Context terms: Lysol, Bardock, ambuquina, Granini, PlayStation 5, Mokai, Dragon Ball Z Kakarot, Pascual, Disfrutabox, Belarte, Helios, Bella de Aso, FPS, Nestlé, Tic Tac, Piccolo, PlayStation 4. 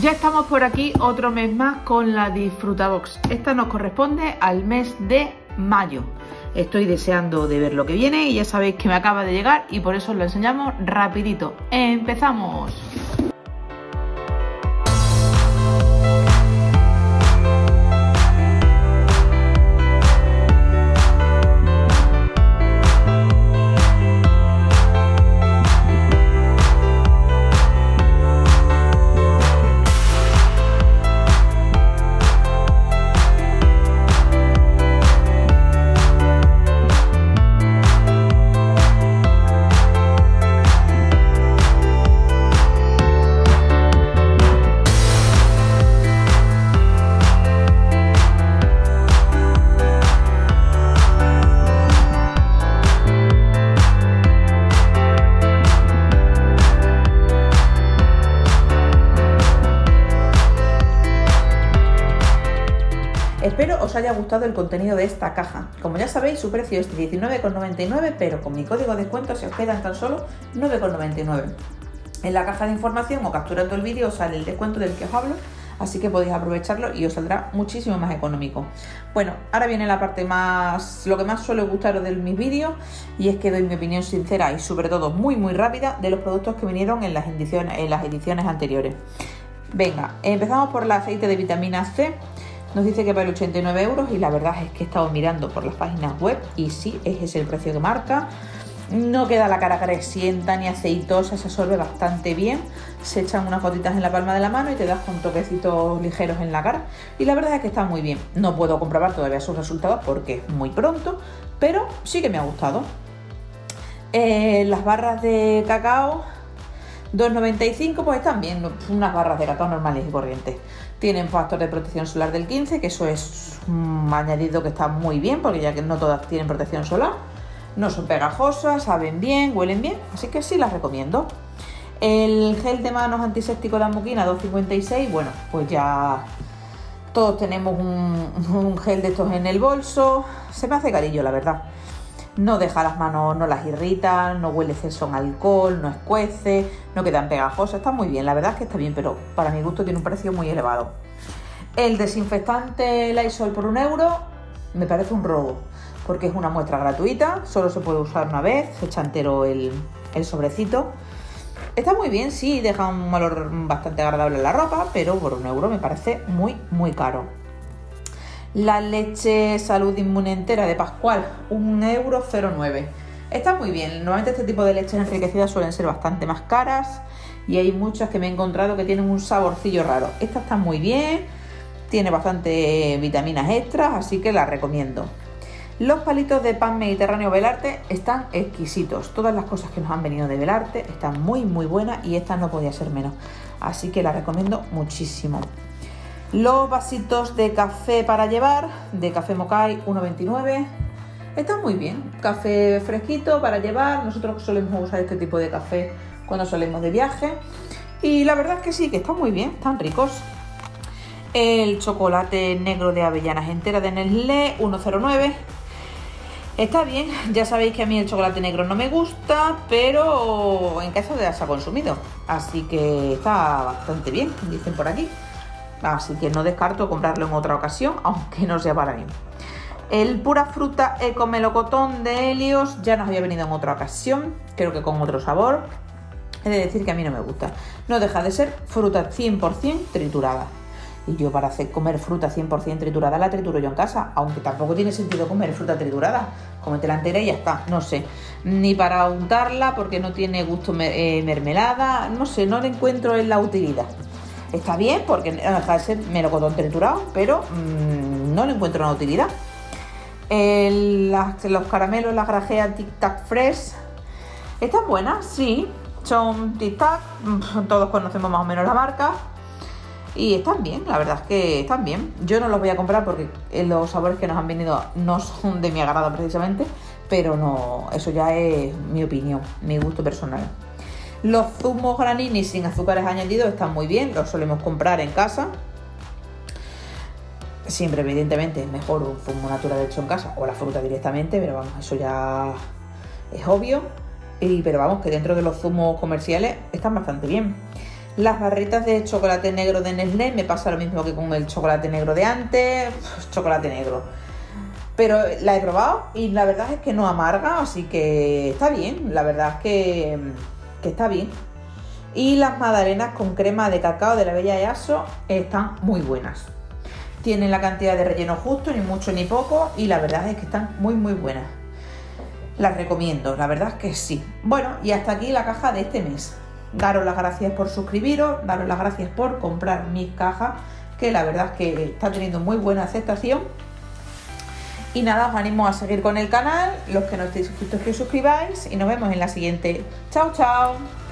Ya estamos por aquí otro mes más con la Disfrutabox. Esta nos corresponde al mes de mayo. Estoy deseando de ver lo que viene y ya sabéis que me acaba de llegar y por eso os lo enseñamos rapidito. ¡Empezamos! Espero os haya gustado el contenido de esta caja. Como ya sabéis, su precio es de 19,99, pero con mi código de descuento se os quedan tan solo 9,99. En la caja de información o capturando el vídeo os sale el descuento del que os hablo, así que podéis aprovecharlo y os saldrá muchísimo más económico. Bueno, ahora viene la parte más, lo que más suele gustaros de mis vídeos, y es que doy mi opinión sincera y sobre todo muy rápida de los productos que vinieron en las ediciones anteriores. Venga, empezamos por el aceite de vitamina C. Nos dice que vale 89 euros, y la verdad es que he estado mirando por las páginas web y sí, ese es el precio que marca. No queda la cara creciente ni aceitosa, se absorbe bastante bien. Se echan unas gotitas en la palma de la mano y te das con toquecitos ligeros en la cara. Y la verdad es que está muy bien. No puedo comprobar todavía sus resultados porque es muy pronto, pero sí que me ha gustado. Las barras de cacao, 2,95, pues están bien, unas barras de cacao normales y corrientes. Tienen factor de protección solar del 15, que eso es un añadido que está muy bien, porque ya que no todas tienen protección solar. No son pegajosas, saben bien, huelen bien, así que sí las recomiendo. El gel de manos antiséptico de ambuquina, 2,56, bueno, pues ya todos tenemos un gel de estos en el bolso. Se me hace carillo, la verdad. No deja las manos, no las irrita, no huele exceso en alcohol, no escuece, no quedan pegajosas, está muy bien, la verdad es que está bien, pero para mi gusto tiene un precio muy elevado. El desinfectante Lysol por 1 euro me parece un robo, porque es una muestra gratuita, solo se puede usar una vez, se echa entero el sobrecito. Está muy bien, sí, deja un olor bastante agradable en la ropa, pero por 1 euro me parece muy caro. La leche salud inmune entera de Pascual, 1,09 €. Está muy bien, normalmente este tipo de leches enriquecidas suelen ser bastante más caras y hay muchas que me he encontrado que tienen un saborcillo raro. Esta está muy bien, tiene bastante vitaminas extras, así que la recomiendo. Los palitos de pan mediterráneo Belarte están exquisitos. Todas las cosas que nos han venido de Belarte están muy buenas y esta no podía ser menos, así que la recomiendo muchísimo. Los vasitos de café para llevar, de café Mokai, 1,29 €. Están muy bien, café fresquito para llevar. Nosotros solemos usar este tipo de café cuando solemos de viaje. Y la verdad es que sí, que están muy bien, están ricos. El chocolate negro de avellanas enteras de Nestlé, 1,09 €. Está bien, ya sabéis que a mí el chocolate negro no me gusta, pero en caso de haberse consumido. Así que está bastante bien, dicen por aquí. Así que no descarto comprarlo en otra ocasión, aunque no sea para mí. El pura fruta eco melocotón de Helios ya nos había venido en otra ocasión, creo que con otro sabor. He de decir que a mí no me gusta. No deja de ser fruta 100% triturada. Y yo para hacer comer fruta 100% triturada la trituro yo en casa, aunque tampoco tiene sentido comer fruta triturada. Cómetela entera y ya está, no sé. Ni para untarla porque no tiene gusto mermelada, no sé, no le encuentro en la utilidad. Está bien porque no deja de ser melocotón triturado, pero no le encuentro una utilidad. Los caramelos, las grajeas Tic Tac Fresh, están buenas, sí, son Tic Tac, todos conocemos más o menos la marca y están bien, la verdad es que están bien. Yo no los voy a comprar porque los sabores que nos han venido no son de mi agrado precisamente, pero no, eso ya es mi opinión, mi gusto personal. Los zumos Granini sin azúcares añadidos están muy bien, los solemos comprar en casa. Siempre, evidentemente, es mejor un zumo natural hecho en casa o la fruta directamente, pero vamos, eso ya es obvio. Pero vamos, que dentro de los zumos comerciales están bastante bien. Las barritas de chocolate negro de Nestlé, me pasa lo mismo que con el chocolate negro de antes, chocolate negro. Pero la he probado y la verdad es que no amarga, así que está bien, la verdad es que está bien. Y las magdalenas con crema de cacao de la Bella de Aso están muy buenas. Tienen la cantidad de relleno justo, ni mucho ni poco, y la verdad es que están muy muy buenas. Las recomiendo, la verdad es que sí. Bueno, y hasta aquí la caja de este mes. Daros las gracias por suscribiros, daros las gracias por comprar mis cajas, que la verdad es que está teniendo muy buena aceptación. Y nada, os animo a seguir con el canal, los que no estéis suscritos que os suscribáis y nos vemos en la siguiente. ¡Chao, chao!